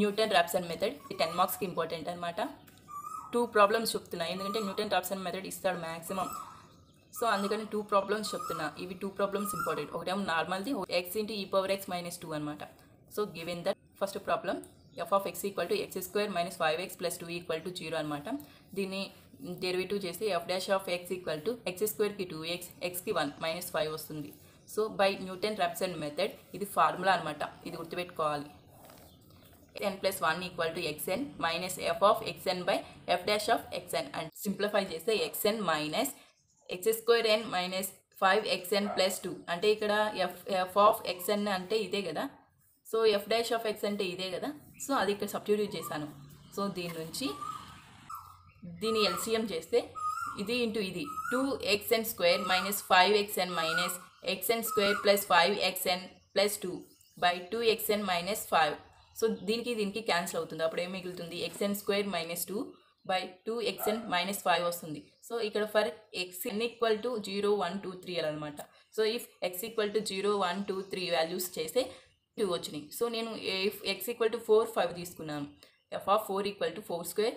Newton-Raphson method 10 marks ki important anamata. Two problems cheptunna endukante Newton-Raphson method istadu maximum. So andukani two problems cheptunna. Ivi two problems important. Okatemo normal di x into e power x minus 2 anamata. So given that first problem f of x equal to x square minus 5x plus 2 equal to 0 anamata. Dini derivative cheste f dash of x equal to x square ki 2x, x ki 1 minus 5 vastundi. So by Newton-Raphson method idi formula anamata. Idi gurtupettukovali. n plus 1 equal to xn minus f of xn by f dash of xn and simplify చేస్తే xn minus x square n minus 5xn plus 2 అంటే ఇక్కడ f of xn అంటే ఇదే కదా so f dash of x అంటే ఇదే కదా so అది ఇక్కడ సబ్స్టిట్యూట్ చేశాను సో దీని నుంచి దీని LCM చేస్తే ఇది ఇంటూ ఇది 2xn square minus 5xn minus xn square plus 5xn plus 2 by 2xn minus 5 so దీనికి క్యాన్సిల్ అవుతుంది అప్పుడు ఏం మిగులుతుంది xn square minus 2 by 2xn minus 5 వస్తుంది సో ఇక్కడ ఫర్ xn equal to 0 1 2 3 అన్నమాట so if x equal to 0 1 2 3 values చేస్తే 2 వచ్చేని సో నేను if x equal to 4 5 తీసుకున్నాను f of 4 equal to 4 square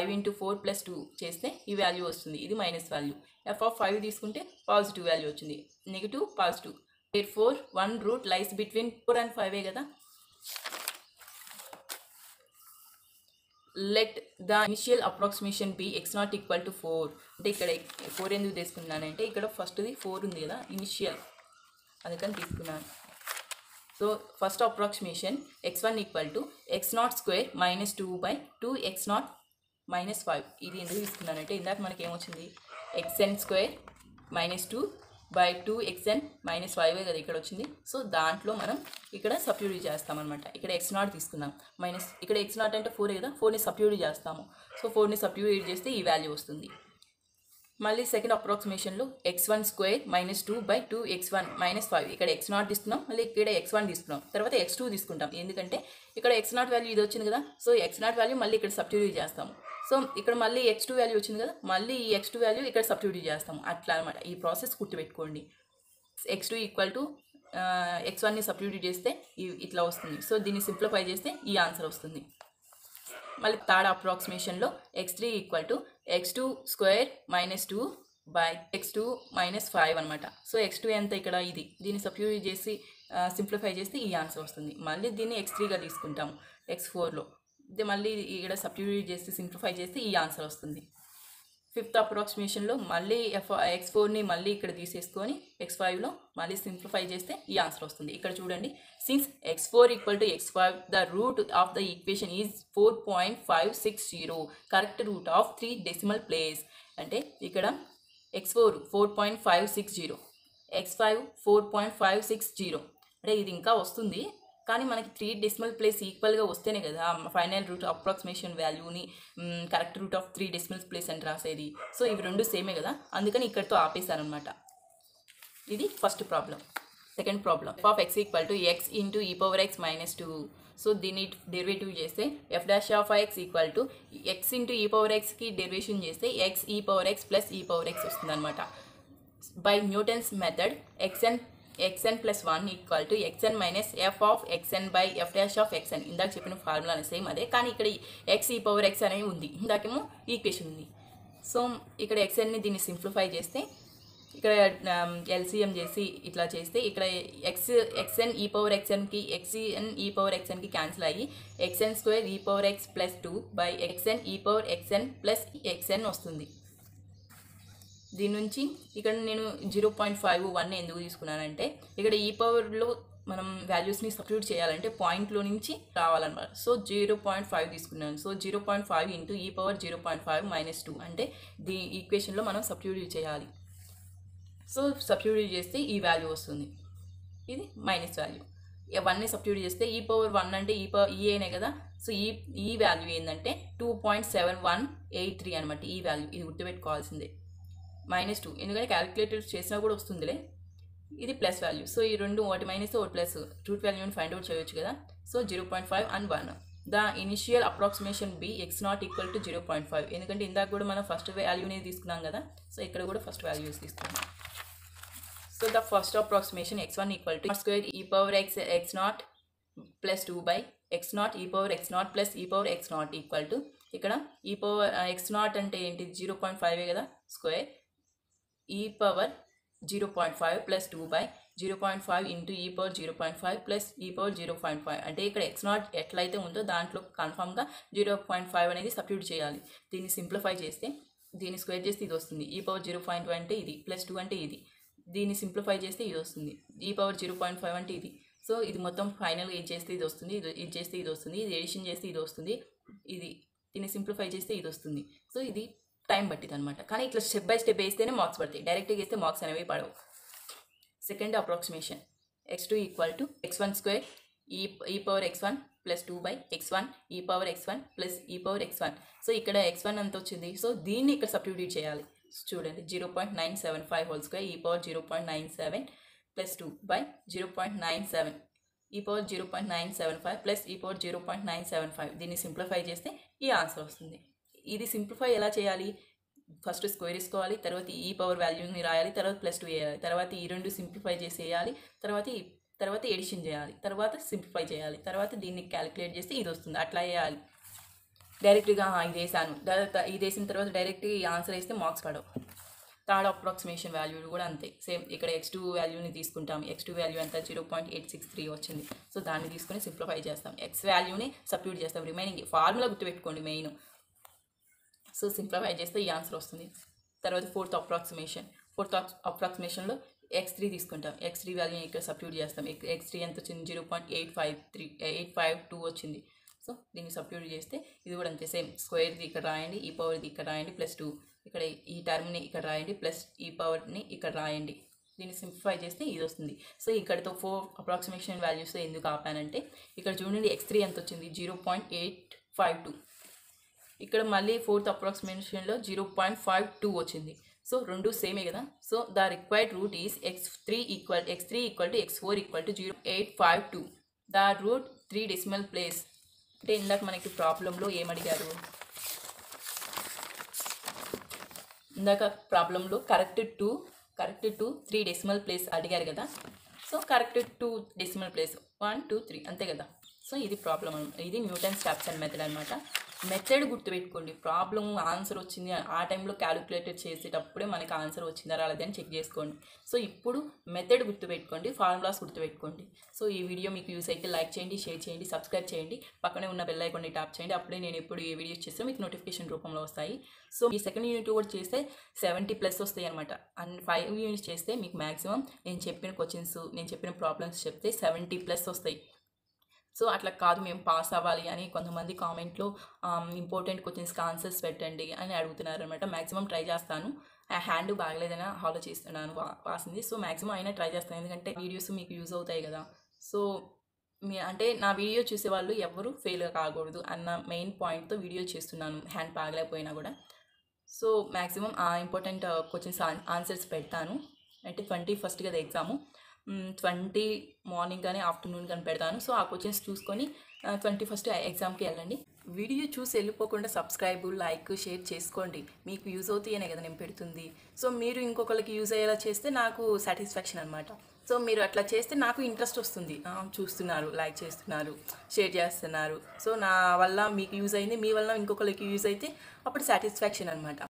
5 into 4 plus 2 చేస్తే ఈ వాల్యూ వస్తుంది ఇది మైనస్ వాల్యూ f of 5 తీసుకుంటే పాజిటివ్ వాల్యూ వచ్చింది negative positive therefore one root lies between 4 and 5 ఏ కదా let the initial approximation be x not equal to 4 అంటే ఇక్కడ 4 ఎందుకు తీసుకున్నాను అంటే ఇక్కడ ఫస్ట్ ది 4 ఉంది కదా ఇనిషియల్ అందుకని తీసుకున్నాను so first approximation x1 equal to x0 square minus 2 by 2x0 minus 5 ఇది ఎందుకు తీసుకున్నాను అంటే ఇందాక మనకి ఏమ వచ్చింది xn square minus 2 by 2xn minus 5 కదా ఇక్కడ వచ్చింది సో దాంట్లో మనం ఇక్కడ సబ్స్టిట్యూట్ చేస్తాం అన్నమాట ఇక్కడ x0 తీసుకున్నాం మైనస్ ఇక్కడ x0 అంటే 4 కదా 4 ని సబ్స్టిట్యూట్ చేస్తాము సో 4 ని సబ్స్టిట్యూట్ చేస్తే ఈ వాల్యూ వస్తుంది మళ్ళీ సెకండ్ అప్రాక్సిమేషన్ లో x1 square minus 2 by 2x1 minus 5 ఇక్కడ x0 తీసుకున్నాం మళ్ళీ ఇక్కడ x1 తీసుకున్నాం తర్వాత x2 తీసుకుంటాం ఎందుకంటే ఇక్కడ x0 వాల్యూ ఇది వచ్చింది కదా సో x0 వాల్యూ మళ్ళీ ఇక్కడ సబ్స్టిట్యూట్ చేస్తాము సో ఇక్కడ మళ్ళీ x2 వాల్యూ వచ్చింది కదా మళ్ళీ ఈ x2 వాల్యూ ఇక్కడ సబ్స్టిట్యూట్ చేస్తాము అట్లా అన్నమాట ఈ ప్రాసెస్ గుర్తుపెట్టుకోండి x2 ఈక్వల్ టు x1 ని సబ్స్టిట్యూట్ చేస్తే ఇట్లా వస్తుంది సో దీన్ని సింప్లిఫై చేస్తే ఈ ఆన్సర్ వస్తుంది మళ్ళీ థర్డ్ అప్రాక్సిమేషన్ లో x3 equal to x2 square minus 2 by x2 minus 5 అన్నమాట సో x2 ఎంత ఇక్కడ ఇది దీన్ని సబ్స్టిట్యూట్ చేసి సింప్లిఫై చేస్తే ఈ ఆన్సర్ వస్తుంది మళ్ళీ దీన్ని x3గా తీసుకుంటాము x4లో ఇది మళ్ళీ ఇక్కడ సబ్స్టిట్యూట్ చేసి సింప్లిఫై చేస్తే ఈ ఆన్సర్ వస్తుంది ఫిఫ్త్ అప్రాక్సిమేషన్ లో మళ్ళీ x4 ని మళ్ళీ ఇక్కడ తీసేసుకొని x5 లో మళ్ళీ సింప్లిఫై చేస్తే ఈ ఆన్సర్ వస్తుంది ఇక్కడ చూడండి since x4 equal to x5 the root of the equation is 4.560 correct root of 3 decimal place అంటే ఇక్కడ x4 4.560 x5 4.560 అంటే ఇది ఇంకా వస్తుంది కానీ మనకి 3 డెసిమల్ ప్లేస్ ఈక్వల్ గా వస్తేనే కదా ఫైనల్ రూట్ అప్రాక్సిమేషన్ వాల్యూని correct root of 3 decimal place అని రాసేది సో ఇవి రెండు సేమే కదా అందుకని ఇక్కడతో ఆపేశారు అన్నమాట ఇది first problem second problem f of x equal to x into e power x minus 2 so దీని డెరివేటివ్ చేస్తే f dash of x equal to x into e power x కి డెరివేషన్ చేస్తే x e power x plus e power x వస్తుందన్నమాట by Newton's method xn plus 1 equal to xn minus f of xn by f dash of xn ఇందాక చెప్పిన formula same అదే కానీ ఇక్కడ x e power x అనేది ఉంది ఇందాకేమో equation ఉంది సో ఇక్కడ xn ని దీన్ని సింప్లిఫై చేస్తే ఇక్కడ LCM చేసి ఇట్లా చేస్తే ఇక్కడ xn e power xn కి క్యాన్సిల్ అయ్యి xn square e power x plus 2 by xn e power xn plus xn వస్తుంది దీని నుంచి ఇక్కడ నేను 0.51 ఎందుకు తీసుకున్నానంటే ఇక్కడ ఈ పవర్లో మనం వాల్యూస్ని సబ్స్టిట్యూట్ చేయాలంటే పాయింట్లో నుంచి రావాలన్నమాట సో 0.5 తీసుకున్నాను so 0.5 into e power 0.5 minus 2 అంటే దీ ఈక్వేషన్లో మనం సబ్స్టిట్యూట్ చేయాలి సో సబ్స్టిట్యూట్ చేస్తే ఈ వాల్యూ వస్తుంది ఇది మైనస్ వాల్యూ ఇవన్నీ సబ్స్టిట్యూట్ చేస్తే ఈ పవర్ 1 అంటే ఈ పవర్ ఈనే కదా సో ఈ వాల్యూ ఏంటంటే 2.7183 అన్నమాట ఈ వాల్యూ ఇది గుర్తుపెట్టుకోవాల్సిందే మైనస్ 2 ఎందుకంటే క్యాలిక్యులేటర్ చేసినా కూడా వస్తుందిలే ఇది ప్లస్ వాల్యూ సో ఈ రెండు ఒకటి మైనస్ ఒకటి ప్లస్ రూట్ వాల్యూని ఫైండ్ అవుట్ చేయొచ్చు కదా so 0.5 and 1 the initial approximation be x not equal to 0.5 ఎందుకంటే ఇందాక కూడా మనం ఫస్ట్ వాల్యూనే తీసుకున్నాం కదా సో ఇక్కడ కూడా ఫస్ట్ వాల్యూస్ తీసుకున్నాం so the first approximation x1 equal to square e power x x not plus 2 by x naught e power x naught plus e power x naught equal to ikkada e power x naught ante enti 0.5 kada square e power 0.5 plus 2 by 0.5 into e power 0.5 plus e power 0.5 అంటే ఇక్కడ x not ఎట్లయితే ఉందో దాంట్లో confirm గా 0.5 అనేది substitute చేయాలి. దీన్ని simplify చేస్తే దీన్ని స్క్వేర్ చేస్తే ఇది వస్తుంది e పవర్ 0.2 అంటే ఇది ప్లస్ 2 అంటే ఇది, దీన్ని సింప్లిఫై చేస్తే ఇది వస్తుంది e పవర్ 0.5 అంటే ఇది. సో ఇది మొత్తం ఫైనల్గా ఇది చేస్తే ఇది వస్తుంది, ఇది చేస్తే ఇది వస్తుంది, ఇది ఎడిషన్ చేస్తే ఇది వస్తుంది, ఇది దీన్ని సింప్లిఫై చేస్తే ఇది వస్తుంది. సో ఇది టైం పట్టింది అనమాట. కానీ ఇట్లా స్టెప్ బై స్టెప్ వేస్తేనే మార్క్స్ పడతాయి, డైరెక్ట్గా వేస్తే మార్క్స్ అనేవి పడవు. Second approximation, x2 equal to x1 square e power x1 plus 2 by x1 e power x1 plus e power x1. So ఇక్కడ x1 అంత వచ్చింది, సో దీన్ని ఇక్కడ సబ్స్టిట్యూట్ చేయాలి. చూడండి 0.975 whole square e power 0.97 plus 2 by 0.97 e power 0.975 plus e power 0.975. దీన్ని simplify చేస్తే ఈ ఆన్సర్ వస్తుంది. ఇది సింప్లిఫై ఎలా చేయాలి? ఫస్ట్ స్క్వేర్ వేసుకోవాలి, తర్వాత ఈ పవర్ వాల్యూని రాయాలి, తర్వాత ప్లస్ 2 వేయాలి, తర్వాత ఈ రెండు సింప్లిఫై చేసేయాలి, తర్వాత ఎడిషన్ చేయాలి, తర్వాత సింప్లిఫై చేయాలి, తర్వాత దీన్ని క్యాలిక్యులేట్ చేస్తే ఇది వస్తుంది. అట్లా వేయాలి. డైరెక్ట్గా ఇది వేసాను, ఇది వేసిన తర్వాత డైరెక్ట్గా ఈ ఆన్సర్ వేస్తే మార్క్స్ పడవు. థర్డ్ అప్రాక్సిమేషన్ వాల్యూ కూడా అంతే సేమ్. ఇక్కడ x2 వాల్యూని తీసుకుంటాం, x2 వాల్యూ అంతా 0.863 వచ్చింది. సో దాన్ని తీసుకొని సింప్లిఫై చేస్తాం, x వాల్యూని సబ్స్టిట్యూట్ చేస్తాం, రిమైనింగ్ ఫార్ములా గుర్తుపెట్టుకోండి మెయిన్. సో సింప్లిఫై చేస్తే ఈ ఆన్సర్ వస్తుంది. తర్వాత ఫోర్త్ అప్రాక్సిమేషన్, అప్రాక్సిమేషన్లో x3 తీసుకుంటాం, x3 వాల్యూని ఇక్కడ సబ్స్టిట్యూట్ చేస్తాం. x3 ఎంత వచ్చింది? 0.852 వచ్చింది. సో దీన్ని సబ్స్టిట్యూట్ చేస్తే ఇది కూడా అంతే సేమ్. స్క్వేర్ది ఇక్కడ రాయండి, ఈ పవర్ది ఇక్కడ రాయండి, ప్లస్ 2 ఇక్కడ ఈ టర్మ్ని ఇక్కడ రాయండి, ప్లస్ ఈ పవర్ని ఇక్కడ రాయండి. దీన్ని సింప్లిఫై చేస్తే ఇది వస్తుంది. సో ఇక్కడతో 4 అప్రాక్సిమేషన్ వాల్యూస్ ఎందుకు ఆపానంటే ఇక్కడ చూడండి x3 ఎంత వచ్చింది? 0.852. ఇక్కడ మళ్ళీ ఫోర్త్ అప్రాక్సిమేషన్లో 0.52 వచ్చింది. సో రెండు సేమే కదా. So the required root is x three equal to x four equal to 0.852. The root 3 decimal place. అంటే ఇందాక మనకి ప్రాబ్లంలో ఏమడిగారు? ఇందాక ప్రాబ్లంలో కరెక్ట్ 3 డెసిమల్ ప్లేస్ అడిగారు కదా. సో కరెక్ట్ 2 డెసిమల్ ప్లేస్ 1 2 3 అంతే కదా. సో ఇది ప్రాబ్లం. ఇది న్యూటన్స్ రాప్సన్ మెథడ్ అనమాట. మెథడ్ గుర్తుపెట్టుకోండి. ప్రాబ్లం ఆన్సర్ వచ్చింది ఆ టైంలో క్యాలిక్యులేటర్ చేసేటప్పుడే మనకి ఆన్సర్ వచ్చిందా రాలేదని చెక్ చేసుకోండి. సో ఇప్పుడు మెథడ్ గుర్తుపెట్టుకోండి, ఫార్ములాస్ గుర్తుపెట్టుకోండి. సో ఈ వీడియో మీకు యూస్ అయితే లైక్ చేయండి, షేర్ చేయండి, సబ్స్క్రైబ్ చేయండి, పక్కనే ఉన్న బెల్ ఐకాన్ని ట్యాప్ చేయండి. అప్పుడే నేను ఎప్పుడు ఏ వీడియోస్ చేస్తే మీకు నోటిఫికేషన్ రూపంలో వస్తాయి. సో ఈ సెకండ్ యూనిట్ కూడా చేస్తే 70+ వస్తాయి అనమాట. అండ్ 5 యూనిట్స్ చేస్తే మీకు మ్యాక్సిమం నేను చెప్పిన క్వశ్చన్స్, నేను చెప్పిన ప్రాబ్లమ్స్ చెప్తే 70+ వస్తాయి. సో అట్లా కాదు మేము పాస్ అవ్వాలి అని కొంతమంది కామెంట్లో ఇంపార్టెంట్ క్వశ్చన్స్కి ఆన్సర్స్ పెట్టండి అని అడుగుతున్నారు అనమాట. మ్యాక్సిమం ట్రై చేస్తాను. హ్యాండ్ బాగలేదని ఆలోచిస్తున్నాను వాసింది. సో మ్యాక్సిమం అయినా ట్రై చేస్తాను, ఎందుకంటే వీడియోస్ మీకు యూజ్ అవుతాయి కదా. సో మీ అంటే నా వీడియో చూసేవాళ్ళు ఎవరు ఫెయిల్ కాకూడదు అన్న మెయిన్ పాయింట్తో వీడియో చేస్తున్నాను, హ్యాండ్ బాగలేకపోయినా కూడా. సో మ్యాక్సిమం ఆ ఇంపార్టెంట్ క్వశ్చన్స్ ఆన్సర్స్ పెడతాను. అంటే 21st కదా ఎగ్జాము, 20 మార్నింగ్ కానీ ఆఫ్టర్నూన్ కానీ పెడతాను. సో ఆ క్వశ్చన్స్ చూసుకొని 21st ఎగ్జామ్కి వెళ్ళండి. వీడియో చూసి వెళ్ళిపోకుండా సబ్స్క్రైబ్, లైక్, షేర్ చేసుకోండి. మీకు యూజ్ అవుతాయనే కదా నేను పెడుతుంది. సో మీరు ఇంకొకరికి యూజ్ అయ్యేలా చేస్తే నాకు సాటిస్ఫాక్షన్ అనమాట. సో మీరు అట్లా చేస్తే నాకు ఇంట్రెస్ట్ వస్తుంది, చూస్తున్నారు, లైక్ చేస్తున్నారు, షేర్ చేస్తున్నారు. సో నా వల్ల మీకు యూజ్ అయింది, మీ వల్ల ఇంకొకరికి యూజ్ అయితే అప్పుడు సాటిస్ఫాక్షన్ అనమాట.